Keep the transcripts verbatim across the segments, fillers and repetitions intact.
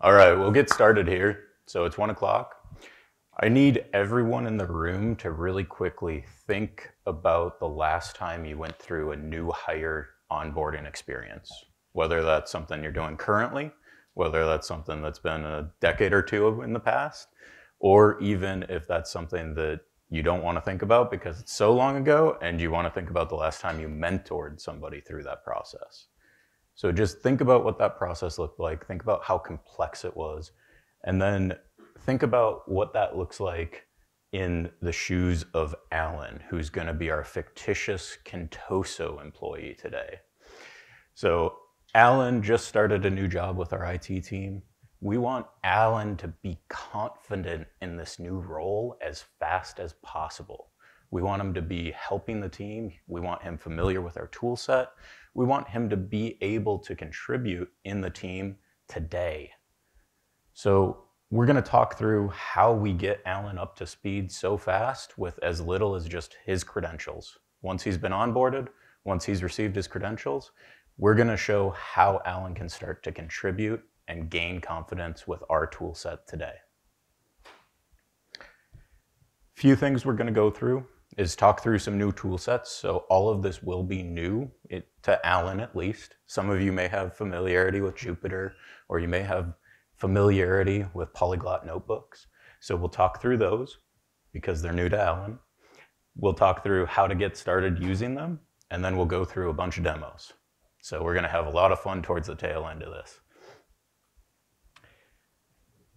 All right, we'll get started here. So it's one o'clock. I need everyone in the room to really quickly think about the last time you went through a new hire onboarding experience, whether that's something you're doing currently, whether that's something that's been a decade or two in the past, or even if that's something that you don't want to think about because it's so long ago and you want to think about the last time you mentored somebody through that process. So just think about what that process looked like, think about how complex it was, and then think about what that looks like in the shoes of Alan, who's going to be our fictitious Contoso employee today. So Alan just started a new job with our I T team. We want Alan to be confident in this new role as fast as possible. We want him to be helping the team. We want him familiar with our tool set. We want him to be able to contribute in the team today. So we're going to talk through how we get Alan up to speed so fast with as little as just his credentials. Once he's been onboarded, once he's received his credentials, we're going to show how Alan can start to contribute and gain confidence with our tool set today. A few things we're going to go through is talk through some new tool sets. So all of this will be new, it, to Alan at least. Some of you may have familiarity with Jupyter, or you may have familiarity with Polyglot Notebooks. So we'll talk through those because they're new to Alan. We'll talk through how to get started using them, and then we'll go through a bunch of demos. So we're going to have a lot of fun towards the tail end of this.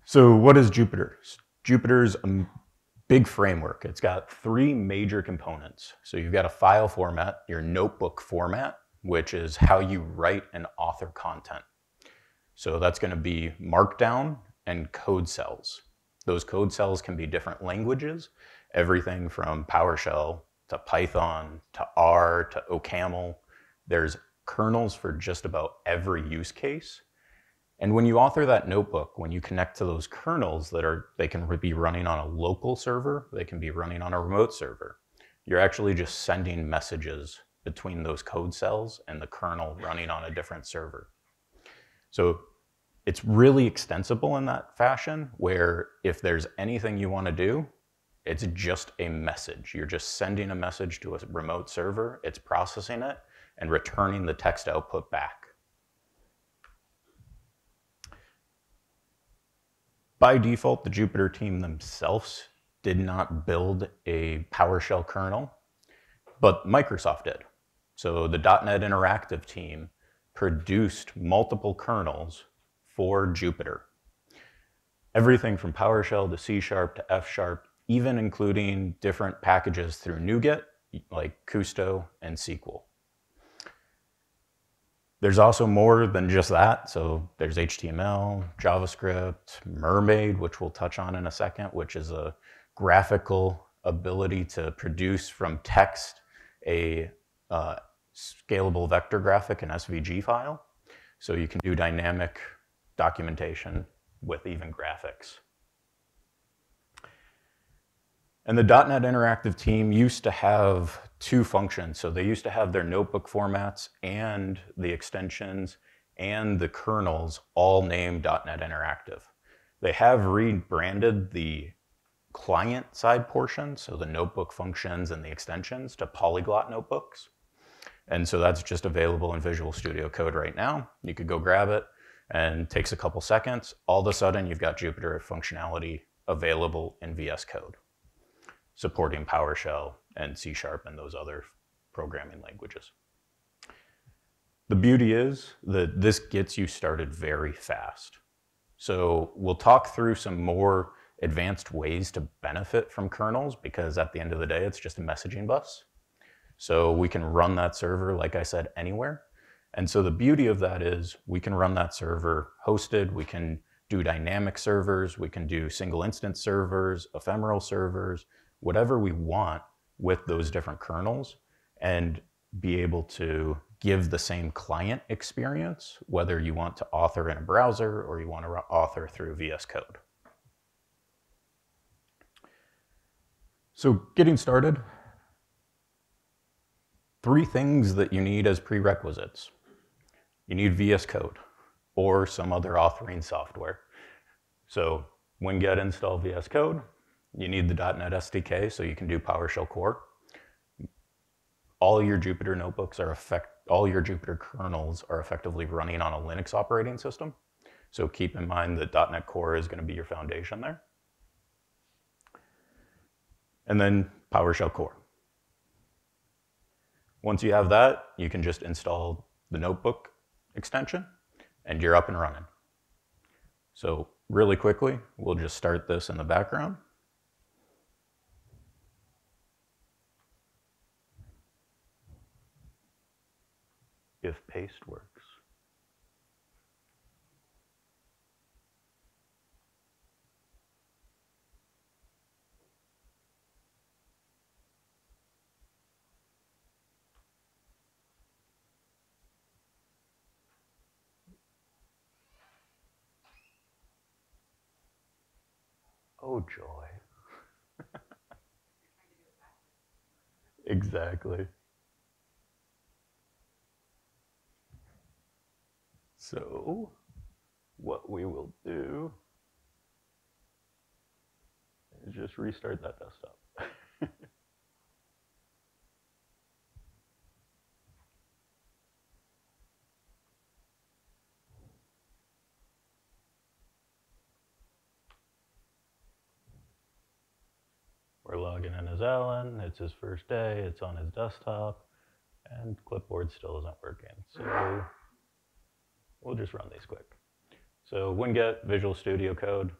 So what is Jupyter? Jupyter's a big framework. It's got three major components. So you've got a file format, your notebook format, which is how you write and author content. So that's going to be Markdown and code cells. Those code cells can be different languages, everything from PowerShell to Python to R to OCaml. There's kernels for just about every use case. And when you author that notebook, when you connect to those kernels that are, they can be running on a local server, they can be running on a remote server. You're actually just sending messages between those code cells and the kernel running on a different server. So it's really extensible in that fashion where if there's anything you want to do, it's just a message. You're just sending a message to a remote server, it's processing it and returning the text output back. By default, the Jupyter team themselves did not build a PowerShell kernel, but Microsoft did. So the dot net Interactive team produced multiple kernels for Jupyter. Everything from PowerShell to C sharp to F sharp, even including different packages through NuGet, like Kusto and S Q L. There's also more than just that. So there's H T M L, JavaScript, Mermaid, which we'll touch on in a second, which is a graphical ability to produce from text a uh, scalable vector graphic and S V G file. So you can do dynamic documentation with even graphics. And the dot net Interactive team used to have two functions. So they used to have their notebook formats and the extensions and the kernels all named dot net Interactive. They have rebranded the client side portion, so the notebook functions and the extensions, to Polyglot Notebooks. And so that's just available in Visual Studio Code right now. You could go grab it, and it takes a couple seconds. All of a sudden, you've got Jupyter functionality available in V S Code, supporting PowerShell and C sharp and those other programming languages. The beauty is that this gets you started very fast. So we'll talk through some more advanced ways to benefit from kernels, because at the end of the day, it's just a messaging bus. So we can run that server, like I said, anywhere. And so the beauty of that is we can run that server hosted, we can do dynamic servers, we can do single instance servers, ephemeral servers, whatever we want with those different kernels, and be able to give the same client experience, whether you want to author in a browser or you want to author through V S Code. So getting started, three things that you need as prerequisites. You need V S Code or some other authoring software. So Winget install V S Code. You need the .NET S D K so you can do PowerShell core. All your Jupyter notebooks are effect, all your Jupyter kernels are effectively running on a Linux operating system. So keep in mind that .NET Core is going to be your foundation there. And then PowerShell core. Once you have that, you can just install the notebook extension and you're up and running. So really quickly, we'll just start this in the background. If paste works. Oh joy. Exactly. So what we will do is just restart that desktop. We're logging in as Alan. It's his first day. It's on his desktop. And clipboard still isn't working. So we'll just run these quick. So Winget, Visual Studio Code,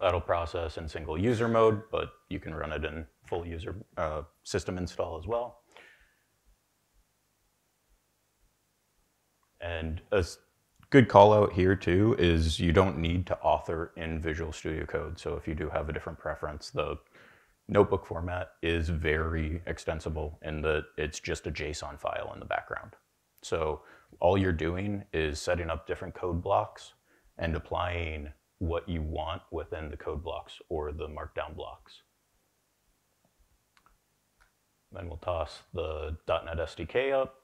that'll process in single user mode, but you can run it in full user uh, system install as well. And a good call out here too is you don't need to author in Visual Studio Code. So if you do have a different preference, the notebook format is very extensible in that it's just a JSON file in the background. So all you're doing is setting up different code blocks and applying what you want within the code blocks or the markdown blocks. Then we'll toss the .NET S D K up.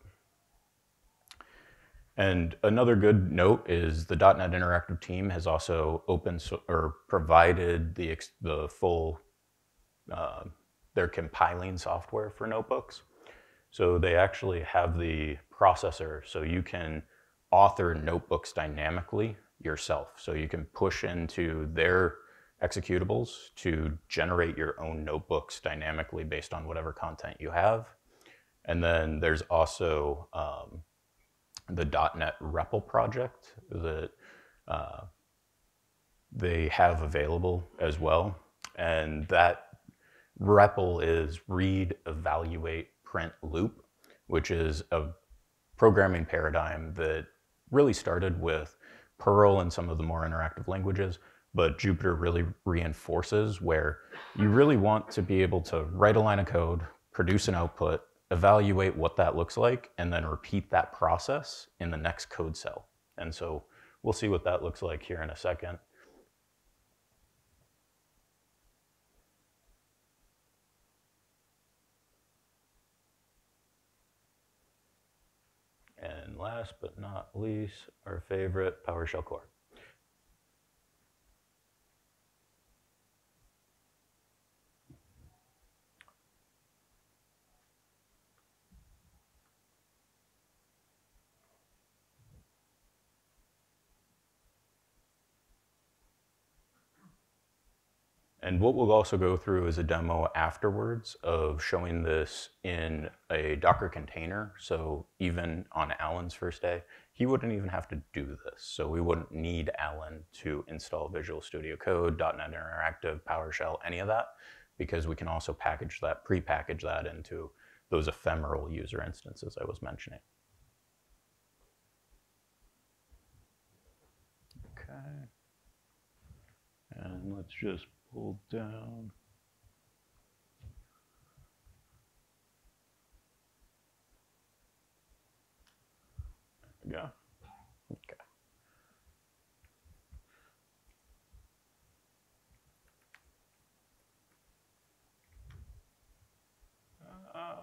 And another good note is the .NET Interactive team has also open or provided the, the full, uh, their compiling software for notebooks. So they actually have the processor so you can author notebooks dynamically yourself. So you can push into their executables to generate your own notebooks dynamically based on whatever content you have. And then there's also um, the .NET REPL project that uh, they have available as well. And that REPL is read, evaluate, print loop, which is a programming paradigm that really started with Perl and some of the more interactive languages, but Jupyter really reinforces where you really want to be able to write a line of code, produce an output, evaluate what that looks like, and then repeat that process in the next code cell. And so we'll see what that looks like here in a second. And last but not least, our favorite, PowerShell core. And what we'll also go through is a demo afterwards of showing this in a Docker container. So even on Alan's first day, he wouldn't even have to do this. So we wouldn't need Alan to install Visual Studio Code, .NET Interactive, PowerShell, any of that, because we can also package that, pre-package that into those ephemeral user instances I was mentioning. Okay. And let's just pull down. go. Okay. Uh,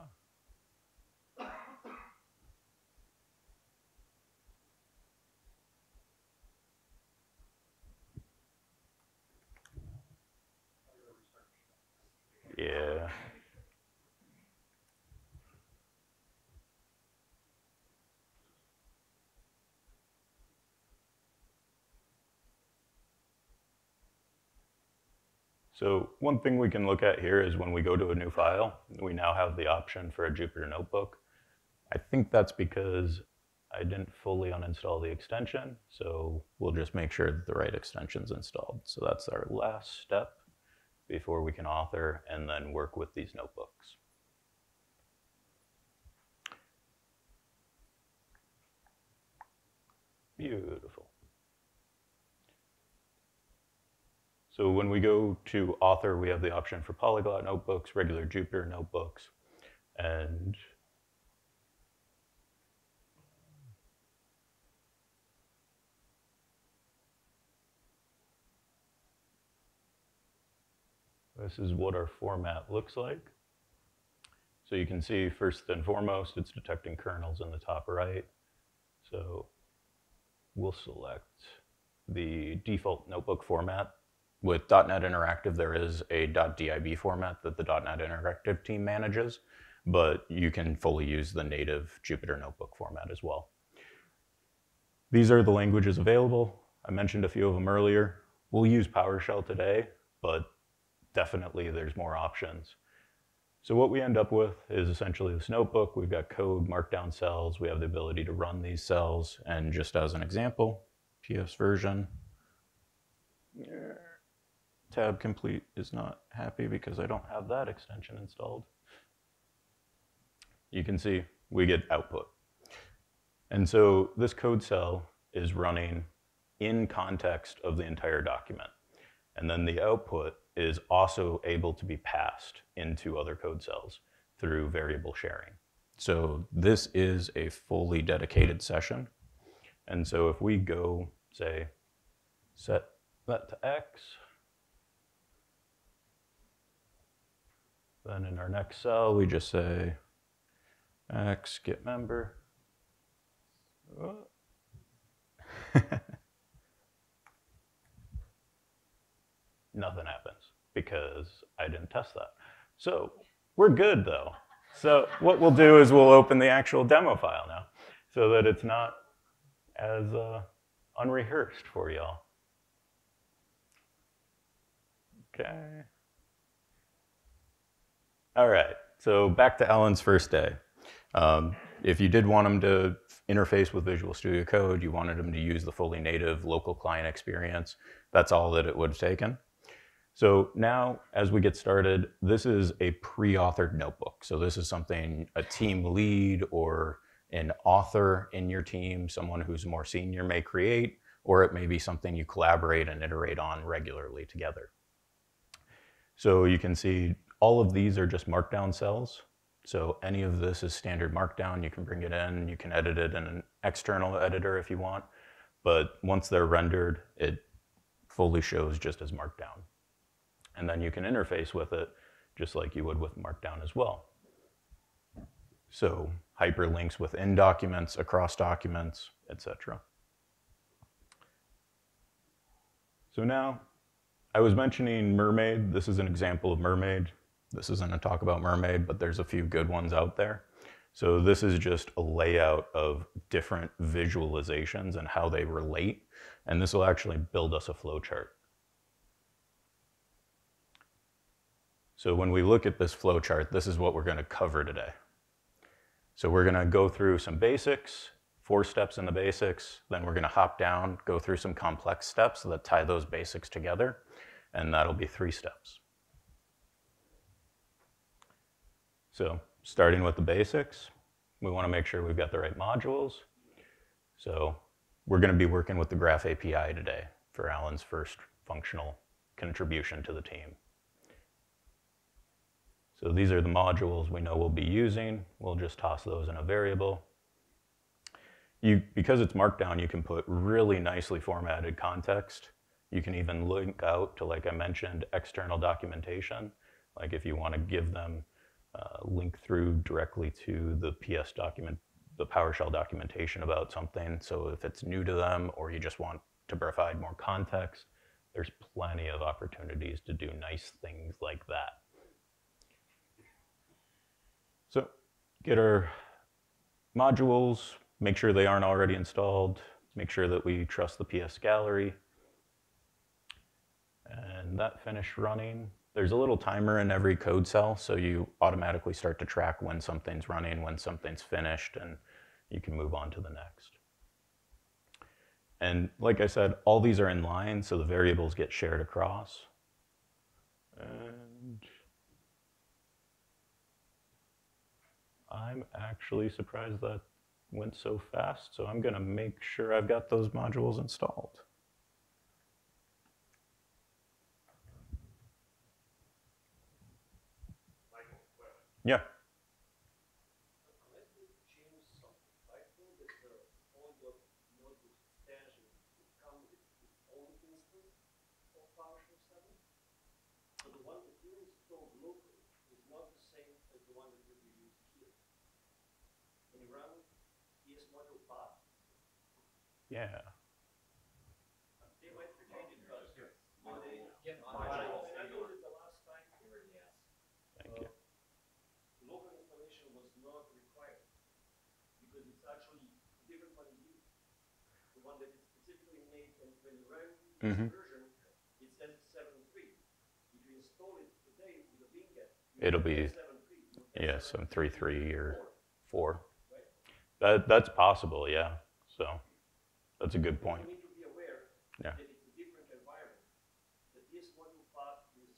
yeah. So one thing we can look at here is when we go to a new file, we now have the option for a Jupyter Notebook. I think that's because I didn't fully uninstall the extension, so we'll just make sure that the right extension's installed. So that's our last step before we can author and then work with these notebooks. Beautiful. So when we go to author, we have the option for Polyglot Notebooks, regular Jupyter Notebooks, and this is what our format looks like. So you can see first and foremost, it's detecting kernels in the top right. So we'll select the default notebook format. With .NET Interactive, there is a .dib format that the .NET Interactive team manages, but you can fully use the native Jupyter Notebook format as well. These are the languages available. I mentioned a few of them earlier. We'll use PowerShell today, but definitely there's more options. So what we end up with is essentially this notebook. We've got code, markdown cells. We have the ability to run these cells. And just as an example, P S version. Yeah. Tab complete is not happy because I don't have that extension installed. You can see we get output. And so this code cell is running in context of the entire document. And then the output is also able to be passed into other code cells through variable sharing. So this is a fully dedicated session. And so if we go, say, set that to X, then in our next cell, we just say X get member. Nothing happens because I didn't test that. So we're good though. So what we'll do is we'll open the actual demo file now so that it's not as uh, unrehearsed for y'all. Okay. All right, so back to Alan's first day. Um, if you did want him to interface with Visual Studio Code, you wanted him to use the fully native local client experience, that's all that it would have taken. So now, as we get started, this is a pre-authored notebook. So this is something a team lead or an author in your team, someone who's more senior may create, or it may be something you collaborate and iterate on regularly together. So you can see all of these are just markdown cells. So any of this is standard markdown. You can bring it in, you can edit it in an external editor if you want. But once they're rendered, it fully shows just as markdown. And then you can interface with it just like you would with markdown as well. So hyperlinks within documents, across documents, et cetera. So now, I was mentioning Mermaid. This is an example of Mermaid. This isn't a talk about Mermaid, but there's a few good ones out there. So this is just a layout of different visualizations and how they relate. And this will actually build us a flowchart. So when we look at this flowchart, this is what we're gonna cover today. So we're gonna go through some basics, four steps in the basics, then we're gonna hop down, go through some complex steps that tie those basics together, and that'll be three steps. So starting with the basics, we want to make sure we've got the right modules. So we're going to be working with the Graph A P I today for Alan's first functional contribution to the team. So these are the modules we know we'll be using. We'll just toss those in a variable. you, because it's markdown, you can put really nicely formatted context. You can even link out to, like I mentioned, external documentation. Like if you want to give them uh, link through directly to the P S document, the PowerShell documentation about something. So if it's new to them or you just want to provide more context, there's plenty of opportunities to do nice things like that. So get our modules, make sure they aren't already installed, make sure that we trust the P S gallery. And that finished running. There's a little timer in every code cell, so you automatically start to track when something's running, when something's finished, and you can move on to the next. And like I said, all these are in line, so the variables get shared across. And I'm actually surprised that went so fast, so I'm gonna make sure I've got those modules installed. Yeah. Unless you change something, I think that the Polyglot Notebooks extension will come with its own instance of PowerShell seven. So the one that you installed locally is not the same as the one that will be used here. When you run P S module path. Yeah. They might pretend it does. Mm-hmm. Version, it says seven point three. If you install it today with a Winget, it'll be yeah, seven point three point three or four. Right? That that's possible, yeah. So that's a good point. You need to be aware yeah. that it's a different environment. That this one path is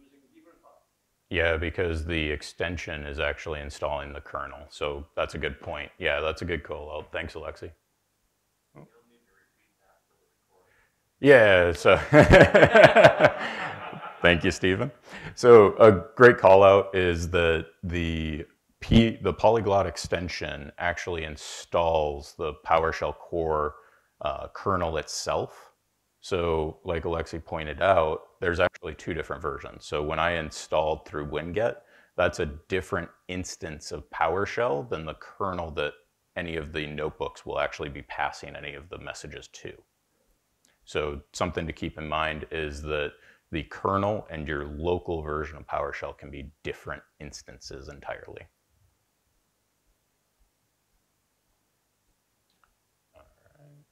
using different paths. Yeah, because the extension is actually installing the kernel. So that's a good point. Yeah, that's a good call out. Thanks, Alexei. Yeah, so thank you, Stephen. So a great call out is that the, P, the Polyglot extension actually installs the PowerShell core uh, kernel itself. So like Alexei pointed out, there's actually two different versions. So when I installed through Winget, that's a different instance of PowerShell than the kernel that any of the notebooks will actually be passing any of the messages to. So something to keep in mind is that the kernel and your local version of PowerShell can be different instances entirely. All right.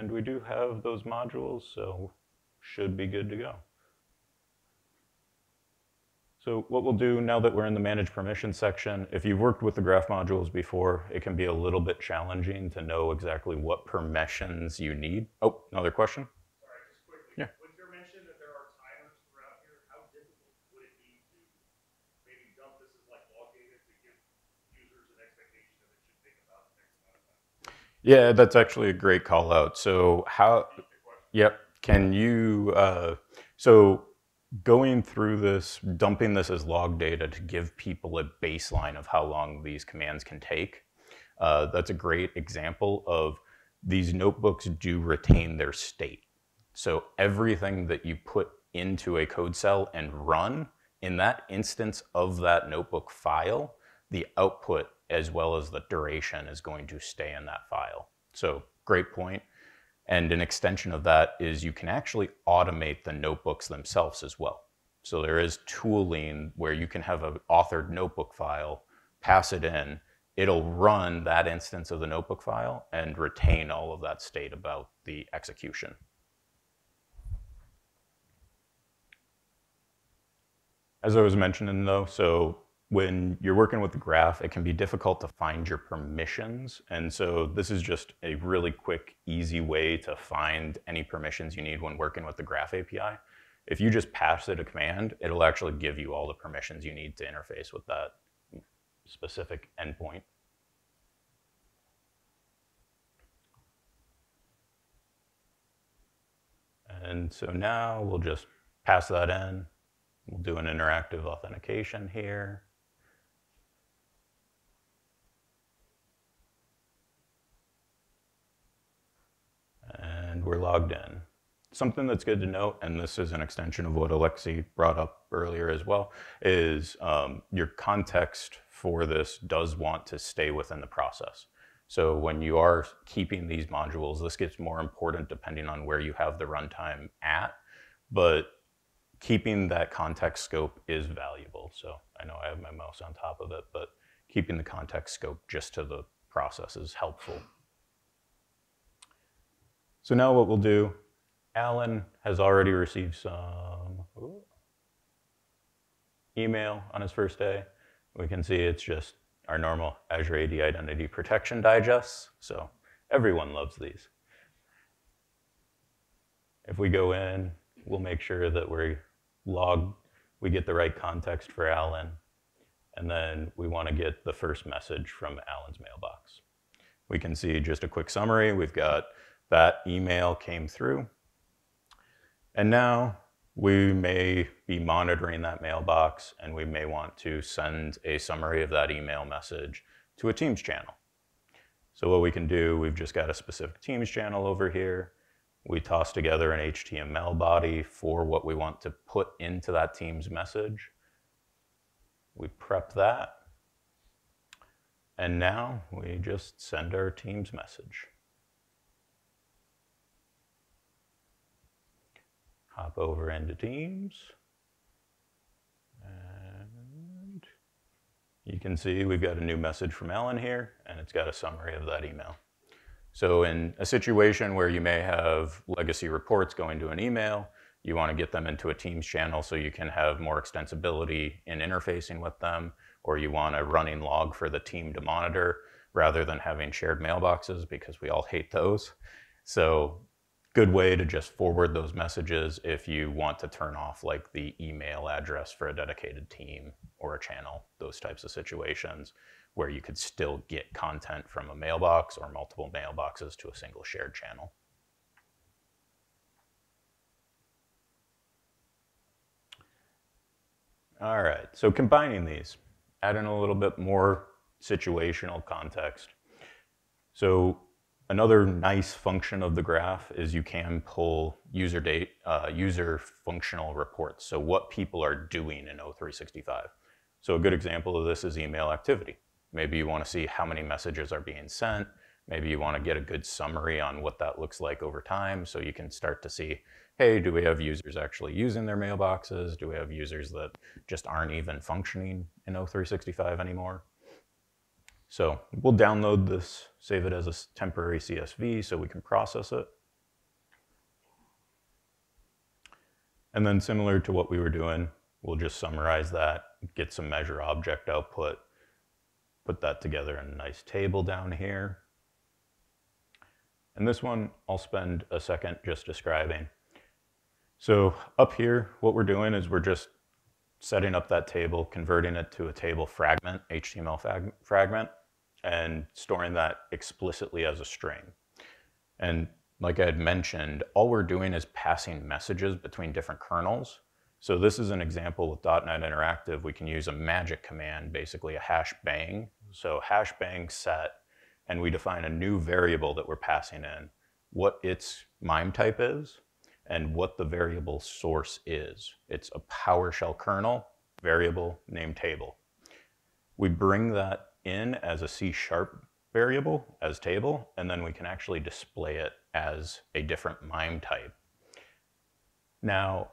And we do have those modules, so should be good to go. So what we'll do now that we're in the manage permissions section, if you've worked with the graph modules before, it can be a little bit challenging to know exactly what permissions you need. Oh, another question? Sorry, just quickly. Yeah. When you mentioned that there are timers throughout here, how difficult would it be to maybe dump this as like log data to give users an expectation that they should think about the next amount of time? Yeah, that's actually a great call out. So how, yep, can you, uh, so, going through this, dumping this as log data to give people a baseline of how long these commands can take. Uh, that's a great example of these notebooks do retain their state. So everything that you put into a code cell and run, in that instance of that notebook file, the output as well as the duration is going to stay in that file. So great point. And an extension of that is you can actually automate the notebooks themselves as well. So there is tooling where you can have an authored notebook file, pass it in, it'll run that instance of the notebook file and retain all of that state about the execution. As I was mentioning though, so when you're working with the graph, it can be difficult to find your permissions. And so this is just a really quick, easy way to find any permissions you need when working with the Graph A P I. If you just pass it a command, it'll actually give you all the permissions you need to interface with that specific endpoint. And so now we'll just pass that in. We'll do an interactive authentication here. connected, we're logged in. Something that's good to note, and this is an extension of what Alexi brought up earlier as well, is um, your context for this does want to stay within the process. So when you are keeping these modules, this gets more important depending on where you have the runtime at, but keeping that context scope is valuable. So I know I have my mouse on top of it, but keeping the context scope just to the process is helpful. So now what we'll do, Alan has already received some ooh, email on his first day. We can see it's just our normal Azure A D Identity Protection Digests. So everyone loves these. If we go in, we'll make sure that we're logged, we get the right context for Alan, and then we want to get the first message from Alan's mailbox. We can see just a quick summary. We've got that email came through. And now we may be monitoring that mailbox, and we may want to send a summary of that email message to a Teams channel. So what we can do, we've just got a specific Teams channel over here. We toss together an H T M L body for what we want to put into that Teams message. We prep that. And now we just send our Teams message. Hop over into Teams, and you can see we've got a new message from Alan here, and it's got a summary of that email. So in a situation where you may have legacy reports going to an email, you want to get them into a Teams channel so you can have more extensibility in interfacing with them, or you want a running log for the team to monitor rather than having shared mailboxes, because we all hate those. So good way to just forward those messages if you want to turn off like the email address for a dedicated team or a channel, those types of situations where you could still get content from a mailbox or multiple mailboxes to a single shared channel. All right, so combining these, add in a little bit more situational context. So another nice function of the graph is you can pull user date, uh, user functional reports, so what people are doing in O three sixty-five. So a good example of this is email activity. Maybe you want to see how many messages are being sent. Maybe you want to get a good summary on what that looks like over time, so you can start to see, hey, do we have users actually using their mailboxes? Do we have users that just aren't even functioning in O three sixty-five anymore? So we'll download this, save it as a temporary C S V so we can process it. And then similar to what we were doing, we'll just summarize that, get some measure object output, put that together in a nice table down here. And this one I'll spend a second just describing. So up here, what we're doing is we're just setting up that table, converting it to a table fragment, H T M L fragment, and storing that explicitly as a string. And like I had mentioned, all we're doing is passing messages between different kernels. So this is an example with dot net Interactive. We can use a magic command, basically a hash bang. So hash bang set, and we define a new variable that we're passing in, what its MIME type is, and what the variable source is. It's a PowerShell kernel, variable, name table. We bring that in as a C sharp variable, as table, and then we can actually display it as a different MIME type. Now,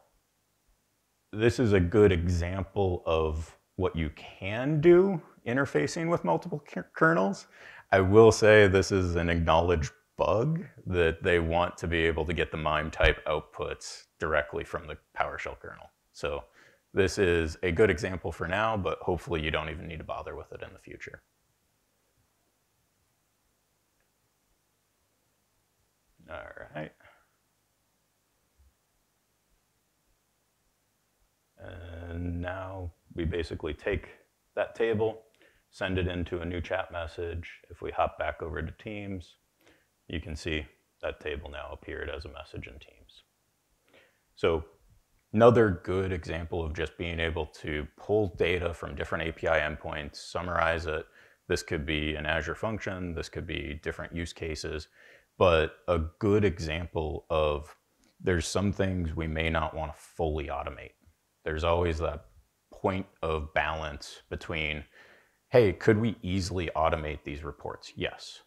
this is a good example of what you can do interfacing with multiple kernels. I will say this is an acknowledged bug that they want to be able to get the MIME type outputs directly from the PowerShell kernel. So this is a good example for now, but hopefully you don't even need to bother with it in the future. All right. And now we basically take that table, send it into a new chat message. If we hop back over to Teams, you can see that table now appeared as a message in Teams. So another good example of just being able to pull data from different A P I endpoints, summarize it. This could be an Azure function, this could be different use cases, but a good example of there's some things we may not want to fully automate. There's always that point of balance between, hey, could we easily automate these reports? Yes.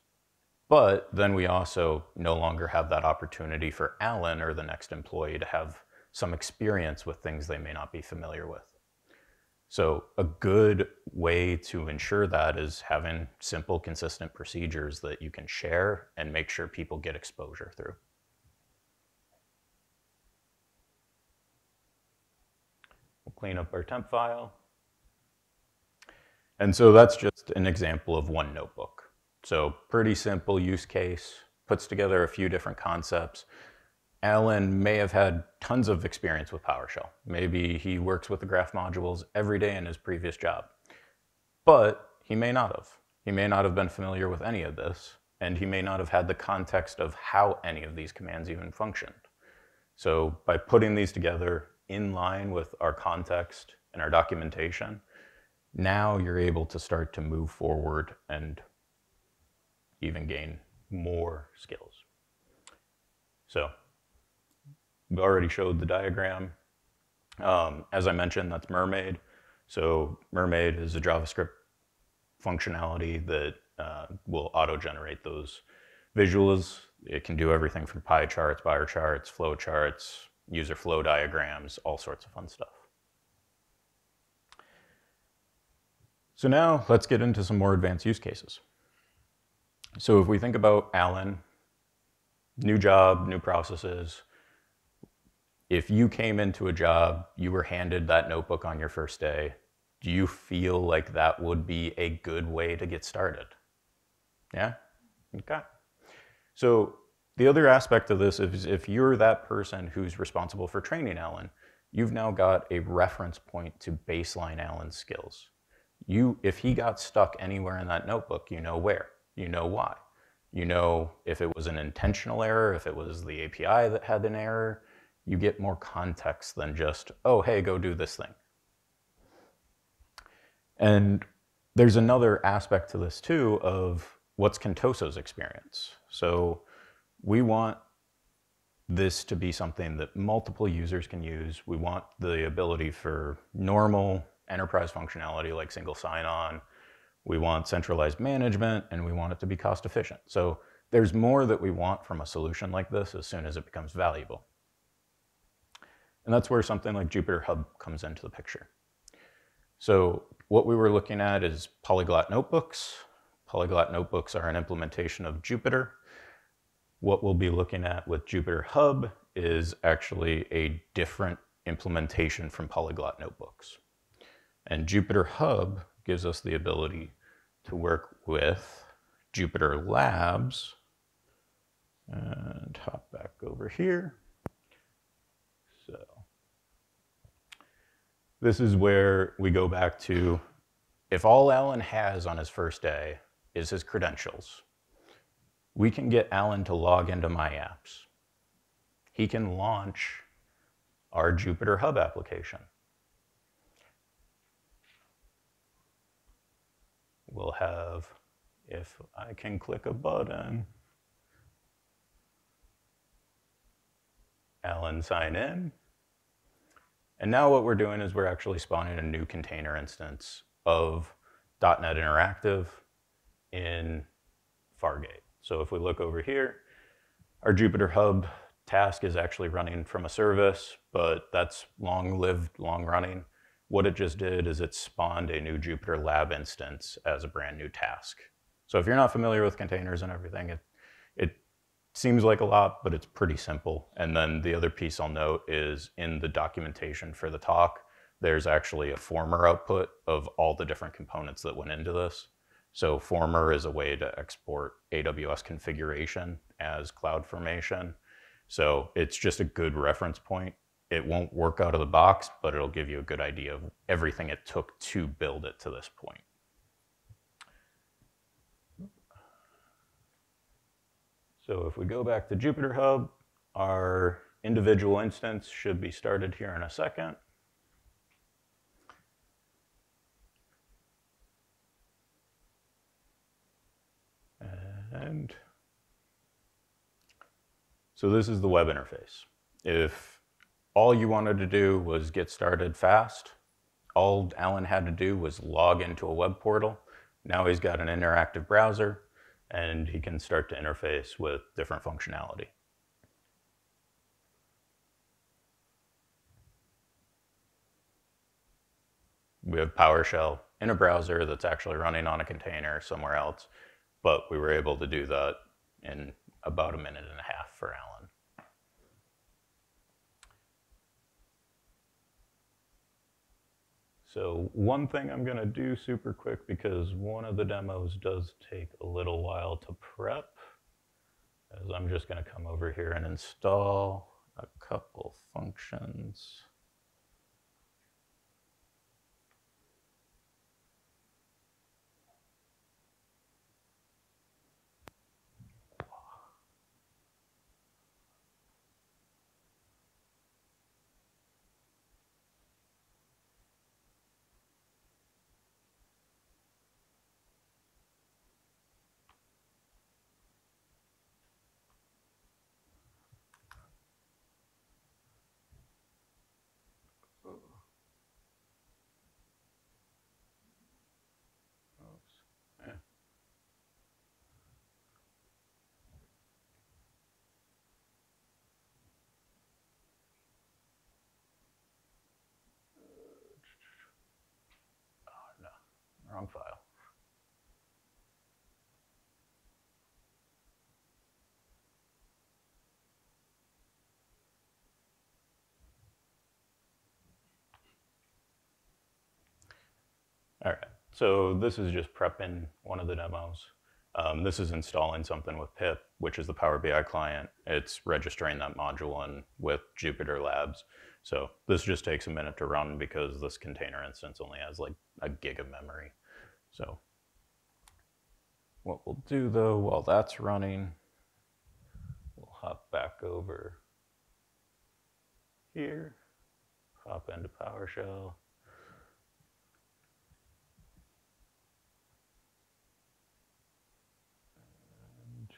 But then we also no longer have that opportunity for Alan or the next employee to have some experience with things they may not be familiar with. So a good way to ensure that is having simple, consistent procedures that you can share and make sure people get exposure through. We'll clean up our temp file. And so that's just an example of one notebook. So pretty simple use case, puts together a few different concepts. Alan may have had tons of experience with PowerShell. Maybe he works with the graph modules every day in his previous job, but he may not have. He may not have been familiar with any of this, and he may not have had the context of how any of these commands even functioned. So by putting these together in line with our context and our documentation, now you're able to start to move forward and even gain more skills. So we already showed the diagram. Um, as I mentioned, that's Mermaid. So Mermaid is a JavaScript functionality that uh, will auto-generate those visuals. It can do everything from pie charts, bar charts, flow charts, user flow diagrams, all sorts of fun stuff. So now let's get into some more advanced use cases. So if we think about Alan, new job, new processes. If you came into a job, you were handed that notebook on your first day, do you feel like that would be a good way to get started? Yeah? Okay. So the other aspect of this is if you're that person who's responsible for training Alan, you've now got a reference point to baseline Alan's skills. You, if he got stuck anywhere in that notebook, you know where. You know why. You know if it was an intentional error, if it was the A P I that had an error, you get more context than just, oh, hey, go do this thing. And there's another aspect to this too of what's Contoso's experience. So we want this to be something that multiple users can use. We want the ability for normal enterprise functionality like single sign-on. We want centralized management, and we want it to be cost efficient. So there's more that we want from a solution like this as soon as it becomes valuable. And that's where something like JupyterHub comes into the picture. So what we were looking at is Polyglot Notebooks. Polyglot Notebooks are an implementation of Jupyter. What we'll be looking at with JupyterHub is actually a different implementation from Polyglot Notebooks. And JupyterHub gives us the ability to work with Jupyter Labs, and hop back over here. So this is where we go back to, if all Alan has on his first day is his credentials, we can get Alan to log into My Apps. He can launch our JupyterHub application. We'll have, if I can click a button, Alan sign in. And now what we're doing is we're actually spawning a new container instance of dot net Interactive in Fargate. So if we look over here, our JupyterHub task is actually running from a service, but that's long-lived, long-running. What it just did is it spawned a new Jupyter Lab instance as a brand new task. So if you're not familiar with containers and everything, it, it seems like a lot, but it's pretty simple. And then the other piece I'll note is in the documentation for the talk, there's actually a former output of all the different components that went into this. So former is a way to export A W S configuration as CloudFormation. So it's just a good reference point. It won't work out of the box, but it'll give you a good idea of everything it took to build it to this point. So if we go back to JupyterHub, our individual instance should be started here in a second. And So this is the web interface. If all you wanted to do was get started fast, all Alan had to do was log into a web portal. Now he's got an interactive browser, and he can start to interface with different functionality. We have PowerShell in a browser that's actually running on a container somewhere else, but we were able to do that in about a minute and a half for Alan. So one thing I'm going to do super quick, because one of the demos does take a little while to prep, is I'm just going to come over here and install a couple functions. Wrong file. All right, so this is just prepping one of the demos. Um, this is installing something with pip, which is the Power B I client. It's registering that module in with Jupyter Labs. So this just takes a minute to run because this container instance only has like a gig of memory. So what we'll do though, while that's running, we'll hop back over here, hop into PowerShell. And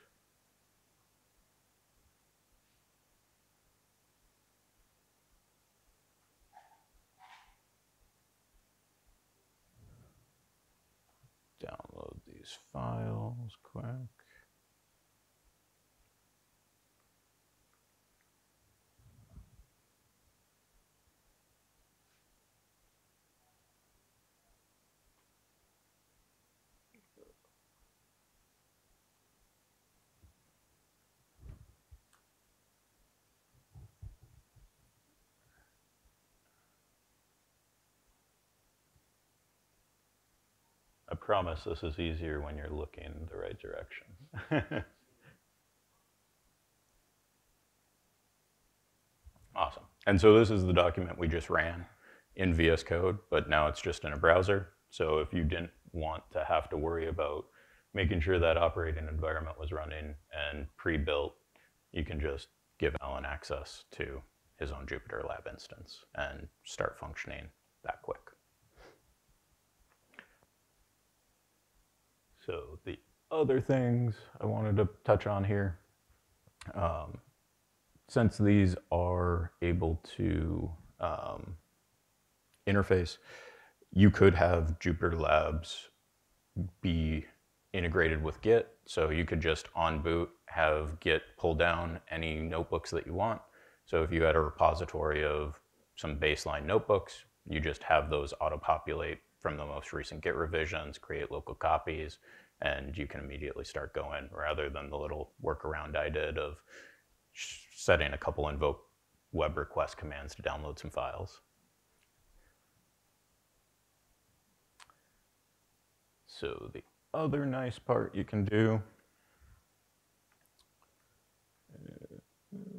download these files quick. I promise this is easier when you're looking the right direction. Awesome. And so this is the document we just ran in V S Code, but now it's just in a browser. So if you didn't want to have to worry about making sure that operating environment was running and pre-built, you can just give Alan access to his own Jupyter Lab instance and start functioning that quick. So the other things I wanted to touch on here, um, since these are able to um, interface, you could have Jupyter Labs be integrated with Git. So you could just on boot, have Git pull down any notebooks that you want. So if you had a repository of some baseline notebooks, you just have those auto-populate from the most recent Git revisions, create local copies, and you can immediately start going, rather than the little workaround I did of setting a couple invoke web request commands to download some files. So the other nice part you can do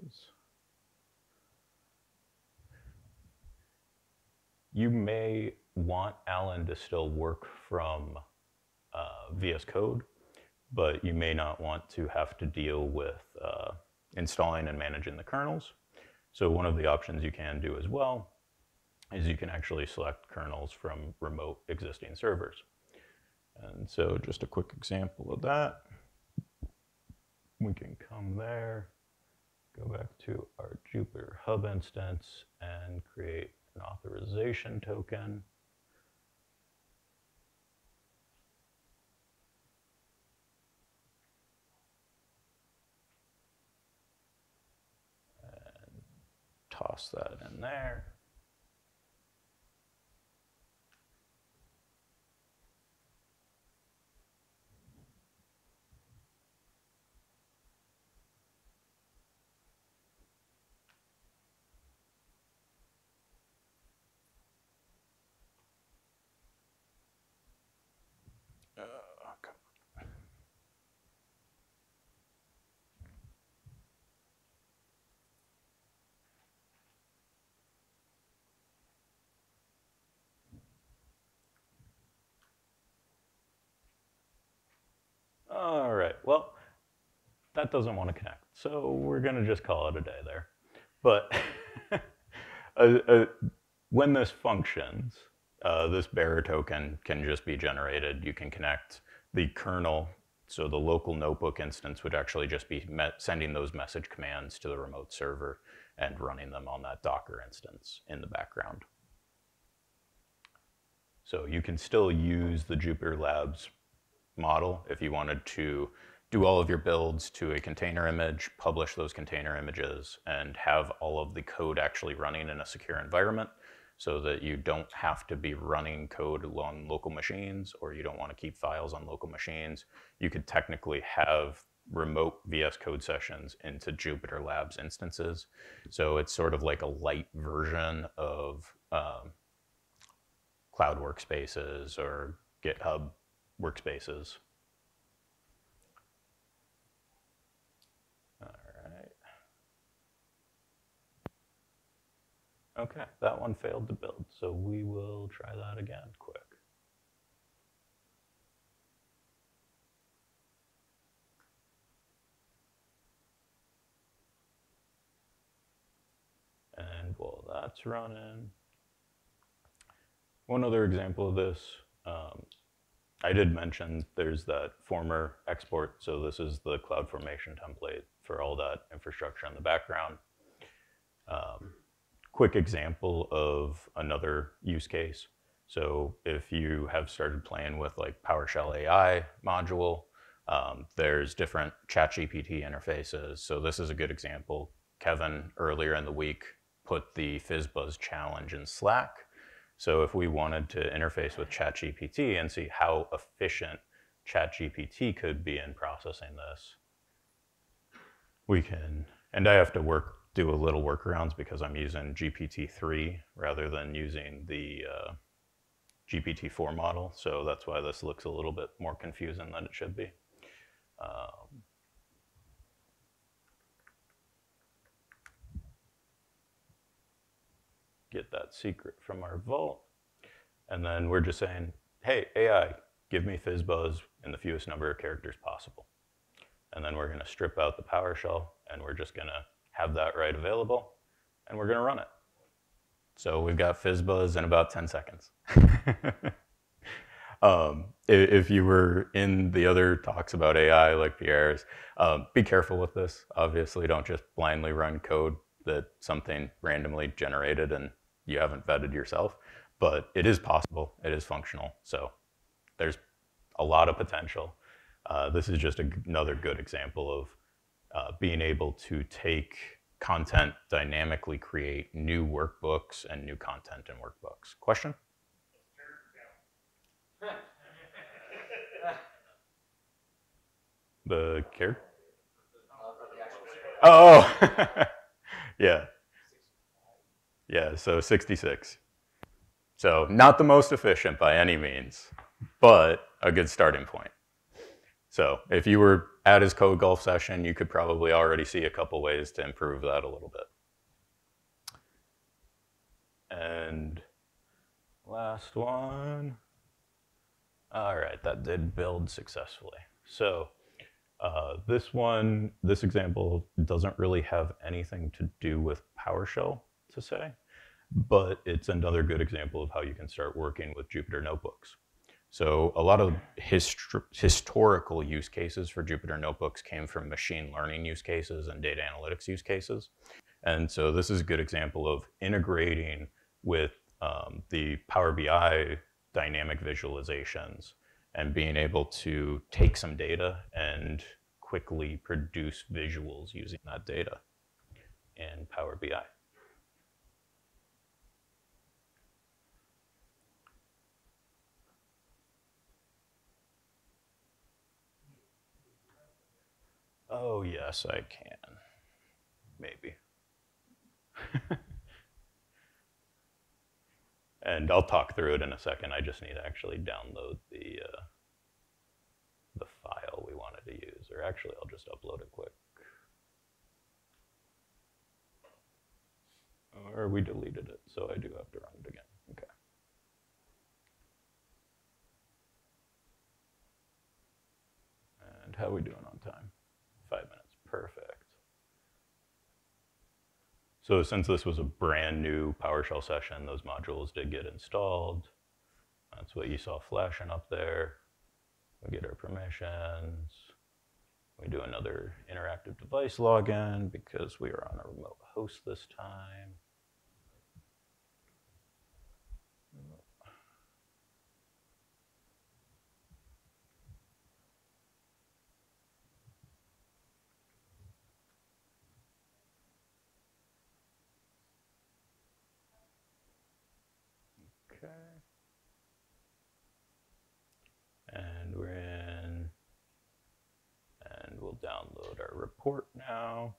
is you may want Alan to still work from uh, V S Code, but you may not want to have to deal with uh, installing and managing the kernels. So one of the options you can do as well is you can actually select kernels from remote existing servers. And so just a quick example of that, we can come there, go back to our JupyterHub instance and create an authorization token. And toss that in there. All right, well, that doesn't want to connect, so we're going to just call it a day there. But uh, uh, when this functions, uh, this bearer token can just be generated. You can connect the kernel, so the local notebook instance would actually just be sending those message commands to the remote server and running them on that Docker instance in the background. So you can still use the Jupyter Labs model if you wanted to do all of your builds to a container image, publish those container images, and have all of the code actually running in a secure environment so that you don't have to be running code on local machines, or you don't want to keep files on local machines. You could technically have remote V S Code sessions into Jupyter Labs instances. So it's sort of like a light version of um, cloud workspaces or GitHub workspaces. All right. Okay, that one failed to build, so we will try that again quick. And while that's running, one other example of this, um, I did mention there's that former export, so this is the CloudFormation template for all that infrastructure in the background. Um, quick example of another use case. So if you have started playing with like PowerShell A I module, um, there's different ChatGPT interfaces. So this is a good example. Kevin earlier in the week put the FizzBuzz challenge in Slack. So if we wanted to interface with ChatGPT and see how efficient ChatGPT could be in processing this, we can, and I have to work, do a little workarounds because I'm using G P T three rather than using the uh, G P T four model. So that's why this looks a little bit more confusing than it should be. Um, Get that secret from our vault. And then we're just saying, hey, A I, give me FizzBuzz in the fewest number of characters possible. And then we're going to strip out the PowerShell, and we're just going to have that right available, and we're going to run it. So we've got FizzBuzz in about ten seconds. um, if you were in the other talks about A I, like Pierre's, um, be careful with this. Obviously, don't just blindly run code that something randomly generated and you haven't vetted yourself, but it is possible, it is functional. So there's a lot of potential. Uh, this is just another good example of uh, being able to take content, dynamically create new workbooks and new content in workbooks. Question? The care? Oh. Yeah, yeah, so sixty-six. So not the most efficient by any means, but a good starting point. So if you were at his code golf session, you could probably already see a couple ways to improve that a little bit. And last one. All right, that did build successfully. So Uh, this one, this example doesn't really have anything to do with PowerShell to say, but it's another good example of how you can start working with Jupyter Notebooks. So a lot of hist- historical use cases for Jupyter Notebooks came from machine learning use cases and data analytics use cases. And so this is a good example of integrating with um, the Power B I dynamic visualizations and being able to take some data and quickly produce visuals using that data in Power B I. Oh, yes, I can. Maybe. And I'll talk through it in a second. I just need to actually download the, uh, the file we wanted to use. Or actually, I'll just upload it quick. Or we deleted it, so I do have to run it again. Okay. And how are we doing on time? Five minutes, perfect. So since this was a brand new PowerShell session, those modules did get installed. That's what you saw flashing up there. We get our permissions. We do another interactive device login because we are on a remote host this time. And we're in, and we'll download our report now.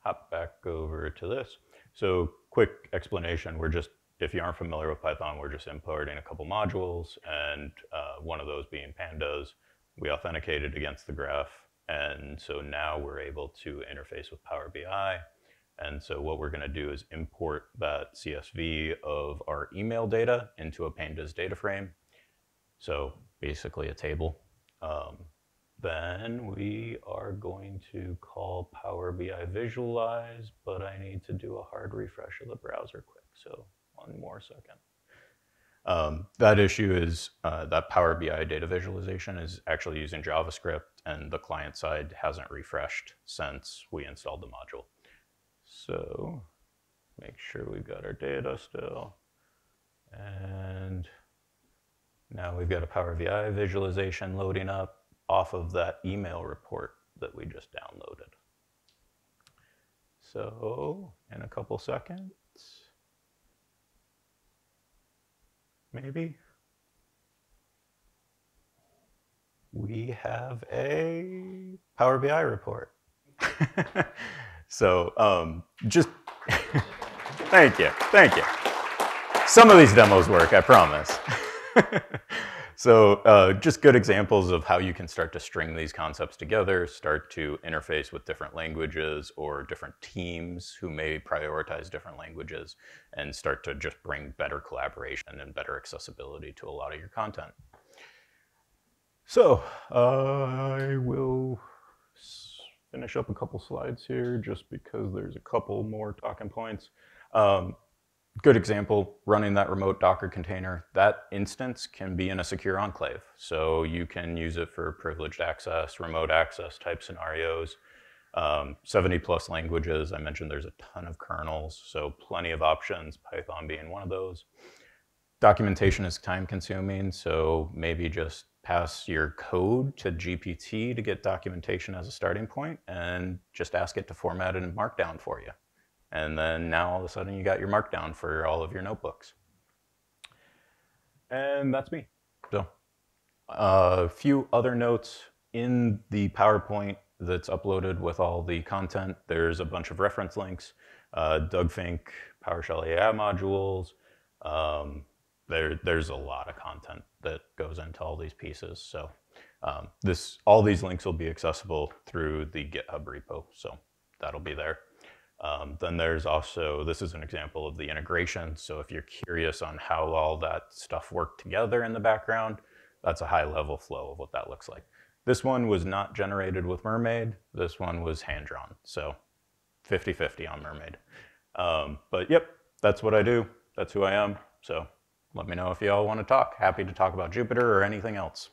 Hop back over to this. So quick explanation, we're just, if you aren't familiar with Python, we're just importing a couple modules, and uh, one of those being pandas. We authenticated against the graph, and so now we're able to interface with Power B I. And so what we're gonna do is import that C S V of our email data into a pandas data frame. So basically a table. Um, then we are going to call Power B I Visualize, but I need to do a hard refresh of the browser quick. So one more second. Um, that issue is uh, that Power B I data visualization is actually using JavaScript, and the client side hasn't refreshed since we installed the module. So make sure we've got our data still. And now we've got a Power B I visualization loading up off of that email report that we just downloaded. So in a couple seconds, maybe, we have a Power B I report. So um, just, thank you, thank you. Some of these demos work, I promise. So uh, just good examples of how you can start to string these concepts together, start to interface with different languages or different teams who may prioritize different languages, and start to just bring better collaboration and better accessibility to a lot of your content. So uh, I will finish up a couple slides here just because there's a couple more talking points. Um, good example, running that remote Docker container. That instance can be in a secure enclave. So you can use it for privileged access, remote access type scenarios, um, seventy plus languages. I mentioned there's a ton of kernels, so plenty of options, Python being one of those. Documentation is time consuming, so maybe just pass your code to G P T to get documentation as a starting point, and just ask it to format it in Markdown for you. And then now all of a sudden you got your Markdown for all of your notebooks. And that's me. So a uh, few other notes in the PowerPoint that's uploaded with all the content. There's a bunch of reference links, uh, Doug Fink, PowerShell A I modules, um, There, there's a lot of content that goes into all these pieces. So um, this, all these links will be accessible through the GitHub repo. So that'll be there. Um, then there's also, this is an example of the integration. So if you're curious on how all that stuff worked together in the background, that's a high level flow of what that looks like. This one was not generated with Mermaid. This one was hand-drawn. So fifty fifty on Mermaid. Um, but yep, that's what I do. That's who I am. So Let me know if you all want to talk. Happy to talk about Jupyter or anything else.